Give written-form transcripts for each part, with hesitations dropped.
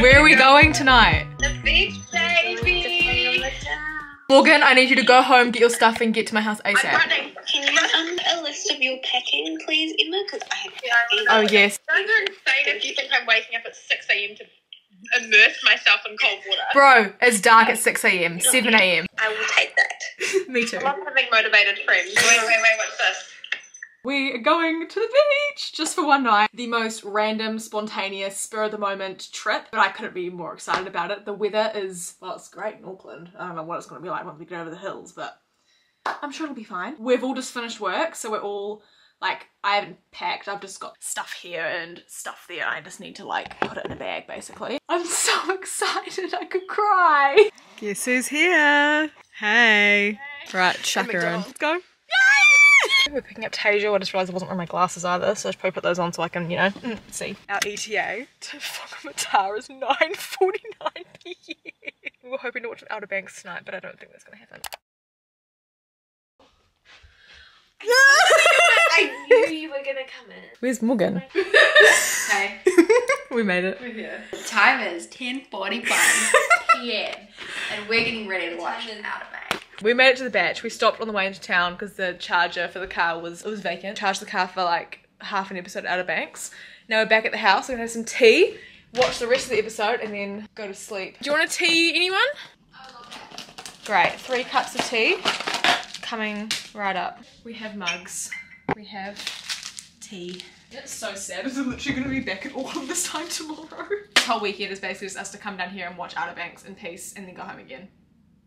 Where are we going tonight? The beach, baby! Morgan, I need you to go home, get your stuff and get to my house ASAP. I'm running. Can you send a list of your packing, please, Emma? Because I have oh, yes. Those are insane if you think I'm waking up at 6 AM to immerse myself in cold water. Bro, it's dark at 6 AM, 7 AM. I will take that. Me too. I love having motivated friends. Wait, what's this? We are going to the beach just for one night. The most random, spontaneous, spur of the moment trip, but I couldn't be more excited about it. The weather is, well, it's great in Auckland. I don't know what it's going to be like once we get over the hills, but I'm sure it'll be fine. We've all just finished work, so we're all, like, I haven't packed. I've just got stuff here and stuff there. I just need to, like, put it in a bag, basically. I'm so excited. I could cry. Guess who's here? Hey. Right, chuck her in. Let's go. We're picking up Tasia. I just realised I wasn't wearing my glasses either, so I should probably put those on so I can, you know, see. Our ETA to Whangamata is 9:49 PM. We were hoping to watch Outer Banks tonight, but I don't think that's going to happen. I knew you were going to come in. Where's Morgan? Hey. We made it. We're here. The time is 10:41 PM and we're getting ready to watch Outer Banks. We made it to the beach. We stopped on the way into town because the charger for the car was vacant. Charged the car for like half an episode of Outer Banks. Now we're back at the house. We're gonna have some tea, watch the rest of the episode, and then go to sleep. Do you want a tea, anyone? I love that. Great, 3 cups of tea coming right up. We have mugs. We have tea. It's so sad. We're literally gonna be back at Auckland this time tomorrow. This whole weekend is basically just us to come down here and watch Outer Banks in peace, and then go home again.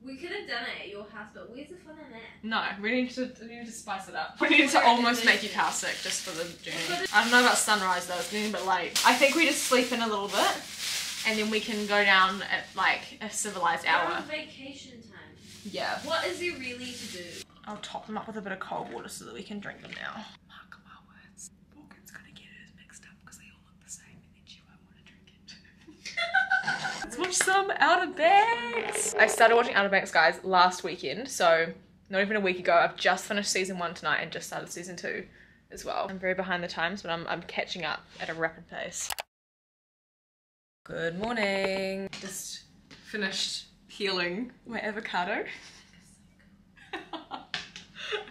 We could have done it at your house, but where's the fun in that? No, we need to spice it up. We need to almost make your car sick just for the journey. I don't know about sunrise though, it's getting a bit late. I think we just sleep in a little bit and then we can go down at like a civilized hour. On vacation time. Yeah. What is there really to do? I'll top them up with a bit of cold water so that we can drink them now. Mark my words, Morgan's gonna get hers mixed up because they all look the same and then she won't want to drink it. Let's watch some Outer Banks. I started watching Outer Banks, guys, last weekend, so not even a week ago. I've just finished season 1 tonight and just started season 2 as well. I'm very behind the times, but I'm catching up at a rapid pace. Good morning. Just finished peeling my avocado. I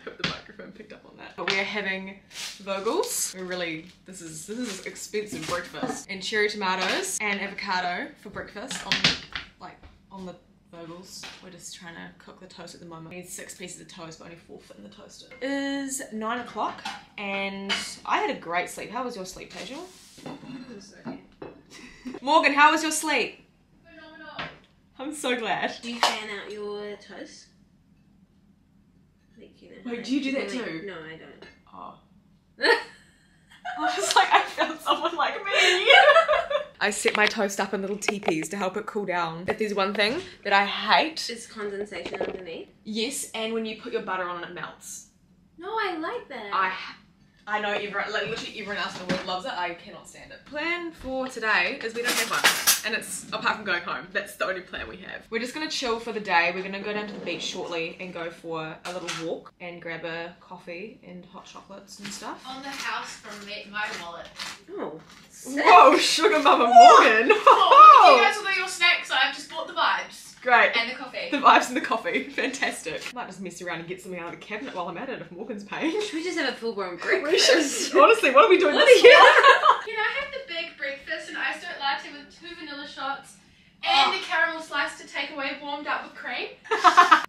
hope the microphone picked up on that. But we are having Vogels. We're really, this is expensive breakfast. And cherry tomatoes and avocado for breakfast on the Vogels. We're just trying to cook the toast at the moment. We need 6 pieces of toast, but only 4 fit in the toaster. It is 9 o'clock and I had a great sleep. How was your sleep, Tasia? Morgan, how was your sleep? Phenomenal. I'm so glad. Do you fan out your toast? Wait, do you do that too? No, I don't. Oh. I was like, I found someone like me. I set my toast up in little teepees to help it cool down. If there's one thing that I hate, it's condensation underneath. Yes, and when you put your butter on it melts. No, I like that. I know everyone, like literally everyone else in the world loves it. I cannot stand it. Plan for today is we don't have one. And it's apart from going home, that's the only plan we have. We're just gonna chill for the day. We're gonna go down to the beach shortly and go for a little walk and grab a coffee and hot chocolates and stuff. On the house from my wallet. Oh. Sick. Whoa, sugar mama Morgan. Oh, you guys will do your snacks. I've just bought the vibes. Great. And the coffee. The vibes and the coffee. Fantastic. Might just mess around and get something out of the cabinet while I'm at it if Morgan's paying. Should we just have a full-grown breakfast? Honestly, what are we doing this year? You know, I have the big breakfast, an iced oat latte with 2 vanilla shots and a caramel slice to take away warmed up with cream.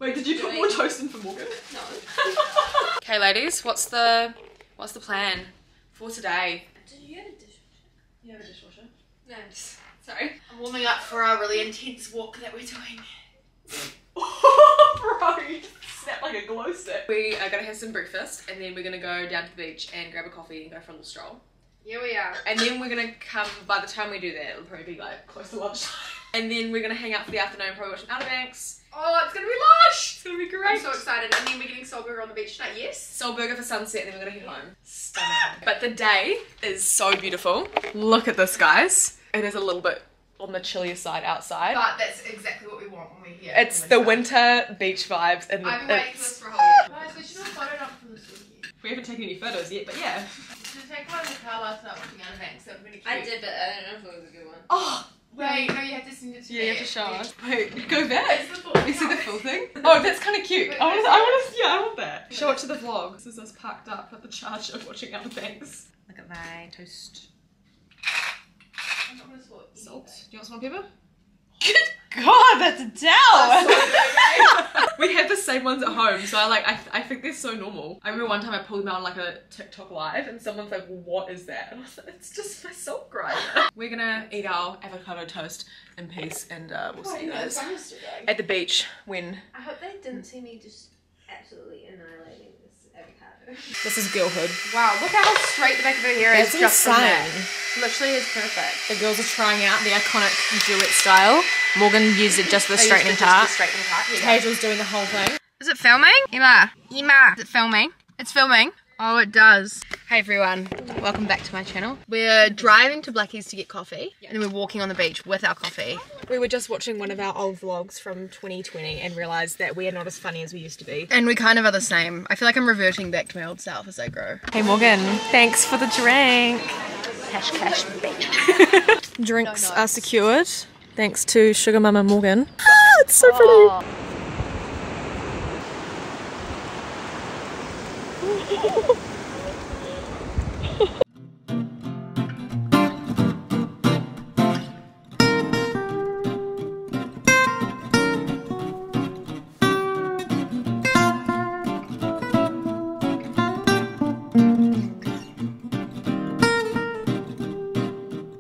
Wait, did you put more toast in for Morgan? No. Okay, ladies, what's the plan for today? Do you have a dishwasher? You have a dishwasher? No, I'm just, sorry. I'm warming up for our really intense walk that we're doing. Oh, bro, you snap like a glow stick. We are gonna have some breakfast and then we're gonna go down to the beach and grab a coffee and go for a little stroll. Yeah, we are. And then we're gonna come, by the time we do that, it'll probably be like close to lunchtime. And then we're gonna hang out for the afternoon, probably watch Outer Banks. Oh, it's gonna be lush! It's gonna be great. I'm so excited. And then we're getting Soul Burger on the beach tonight, yes? Soul Burger for sunset, and then we're gonna head home. Stunning. But the day is so beautiful. Look at this, guys. It is a little bit on the chillier side outside. But that's exactly what we want when we're here. It's the winter beach vibes. And I've been waiting for this for a whole year. Guys, we should have photo dump from this weekend. We haven't taken any photos yet, but yeah. Did you take one in the car last night watching Outer Banks? That was really cute. I did, but I don't know if it was a good one. Oh! Wait, no, you have to send it to me. Yeah, you have to show us. Wait, go back. You see the full thing? Oh, that's kind of cute. I want that. Show it to the vlog. This is us parked up at the charger watching Outer Banks. Look at my toast. I'm not gonna salt. Salt? Do you want some more pepper? Good God, that's Adele! We have the same ones at home, so I think they're so normal. I remember one time I pulled them out on like a TikTok live, and someone's like, "What is that?" And I was like, "It's just my salt grinder." We're gonna eat our avocado toast in peace, and we'll see you guys at the beach when. I hope they didn't see me just absolutely annihilating this avocado. This is girlhood. Wow, look how straight the back of her hair is. That's just insane. Literally is perfect. The girls are trying out the iconic duet style. Morgan used it just for the straightening part. Hazel's doing the whole thing. Is it filming? Emma. Is it filming? It's filming. Oh, it does. Hey everyone, welcome back to my channel. We're driving to Blackies to get coffee, and we're walking on the beach with our coffee. We were just watching one of our old vlogs from 2020 and realised that we are not as funny as we used to be. And we kind of are the same. I feel like I'm reverting back to my old self as I grow. Hey Morgan, thanks for the drink. Cash, bitch. Drinks are secured, thanks to Sugar Mama Morgan. Ah, it's so pretty.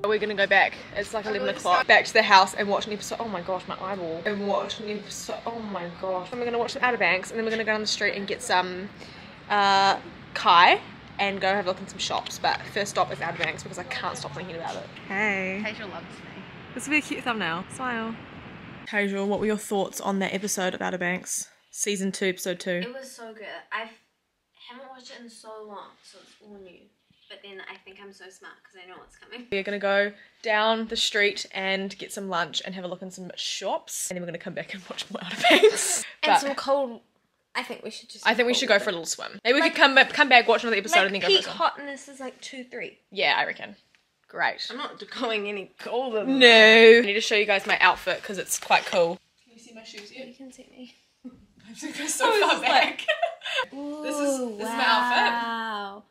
We're gonna go back. It's like 11 o'clock. Back to the house and watch an episode. Oh my gosh, my eyeball. And watch an episode. Oh my gosh. And we're gonna watch some Outer Banks, and then we're gonna go down the street and get some kai and go have a look in some shops. But first stop is Outer Banks because I can't stop thinking about it. Hey. Hazel loves me. This will be a cute thumbnail. Smile. Hazel, what were your thoughts on that episode of Outer Banks? Season 2, episode 2. It was so good. I haven't watched it in so long, so it's all new. But then I think I'm so smart because I know what's coming. We're going to go down the street and get some lunch and have a look in some shops. And then we're going to come back and watch more Outer Banks. And some cold... I think we should just... I think we should go for a little swim. Maybe we could come back, watch another episode and then go for a swim. Peak hotness is like 2, 3. Yeah, I reckon. Great. I'm not going any colder than that. I need to show you guys my outfit because it's quite cool. Can you see my shoes yet? You can see me. I have to go so far back. Ooh, this is my outfit. Wow.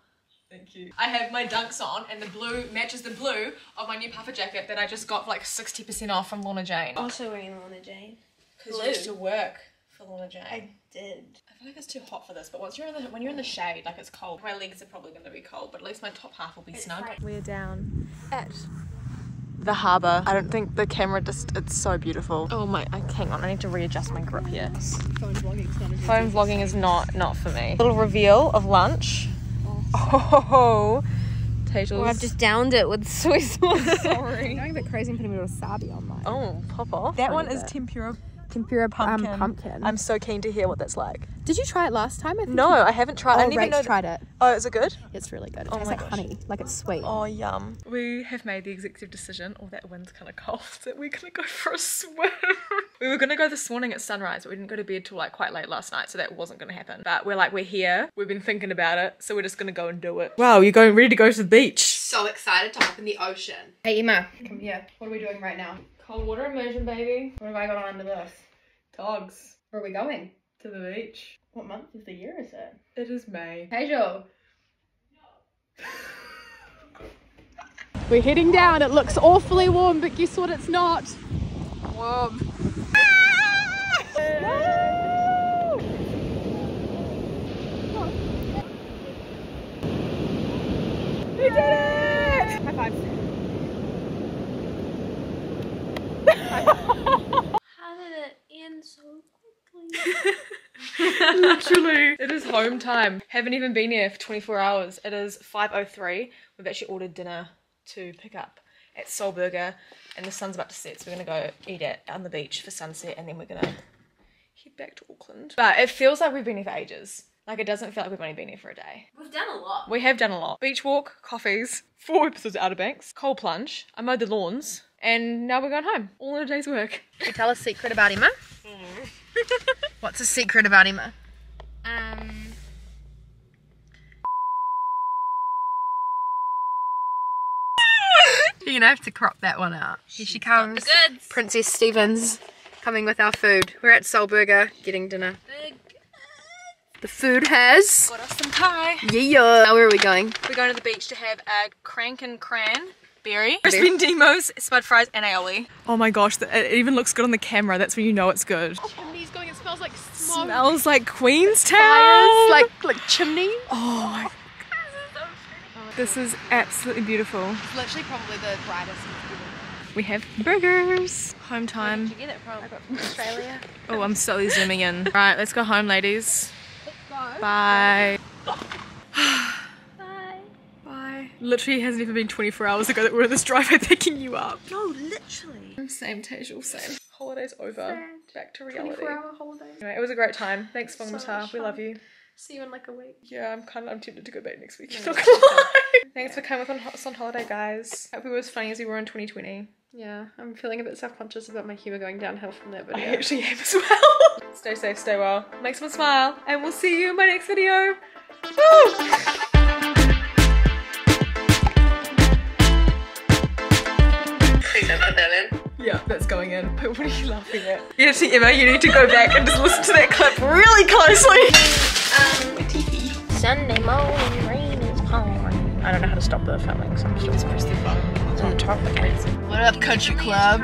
Thank you. I have my dunks on, and the blue matches the blue of my new puffer jacket that I just got for like 60% off from Lorna Jane. Also wearing Lorna Jane. Because you used to work for Lorna Jane. I did. I feel like it's too hot for this, but when you're in the shade, like it's cold. My legs are probably going to be cold, but at least my top half will be snug. We're down at the harbour. I don't think the camera it's so beautiful. Oh my, hang on, I need to readjust my grip here. Phone vlogging is not for me. Little reveal of lunch. Oh, Tajal's. Well, I've just downed it with soy sauce. Sorry. Knowing that crazy and putting a little wasabi on mine. Oh, pop off. That one is tempura pumpkin. Pumpkin. I'm so keen to hear what that's like. Did you try it last time? I think no, I haven't tried it. I never tried it. Oh, is it good? It's really good. It tastes like honey, like it's sweet. Oh, yum. We have made the executive decision, oh that wind's kind of cold, that we're going to go for a swim. We were going to go this morning at sunrise, but we didn't go to bed till like quite late last night, so that wasn't going to happen. But we're like, we're here, we've been thinking about it, so we're just going to go and do it. Wow, you're going ready to go to the beach. So excited to hop in the ocean. Hey Emma, come here. What are we doing right now? Cold water immersion, baby. What have I got on under this? Dogs. Where are we going? To the beach. What month of the year is it? It is May. Hazel. No. We're heading down. It looks awfully warm, but guess what? It's not warm. We did it! High five. How did it end so quickly? Literally. It is home time. Haven't even been here for 24 hours. It is 5:03. We've actually ordered dinner to pick up at Soul Burger, and the sun's about to set, so we're gonna go eat it on the beach for sunset, and then we're gonna head back to Auckland. But it feels like we've been here for ages. Like, it doesn't feel like we've only been here for a day. We've done a lot. We have done a lot. Beach walk, coffees, 4 episodes of Outer Banks, cold plunge. I mowed the lawns. and now we're going home. All in a day's work. Can you tell a secret about Emma? What's a secret about Emma? You're gonna have to crop that one out. Here she comes. The goods. Princess Stevens coming with our food. We're at Soul Burger getting dinner. The food has got us some pie. Yeah. Now where are we going? We're going to the beach to have a crank and cran berry. Crispin Demos, spud fries, and aioli. Oh my gosh, it even looks good on the camera. That's when you know it's good. Oh, chimney's going. It smells like smoke. Smells like Queenstown. Fires, like chimney. Oh my. This is absolutely beautiful. It's literally probably the brightest. We have burgers. Home time. Where did you get it from? I got from Australia. Oh, I'm slowly zooming in. Right, let's go home, ladies. Let's go. Bye. Bye. Bye. Literally has never been 24 hours ago that we're on this driveway picking you up. No, literally. Same, Tejal, same. Holiday's over. Sad. Back to reality. 24-hour holiday. Anyway, it was a great time. Thanks, Whangamata. We love you. See you in like a week. Yeah, I'm tempted to go back next week. No, thanks for coming with us on holiday, guys. Hope we were as funny as we were in 2020. Yeah, I'm feeling a bit self-conscious about my humour going downhill from that video. I actually am as well. Stay safe, stay well. Make someone smile, and we'll see you in my next video. Woo! Please don't put that in. Yeah, that's going in. But what are you laughing at? Yeah, actually, Emma, you need to go back and just listen to that clip really closely. Sunday morning, rain is pouring. I don't know how to stop the filming, so I'm just press the button. It's on top of the case. What up, country club?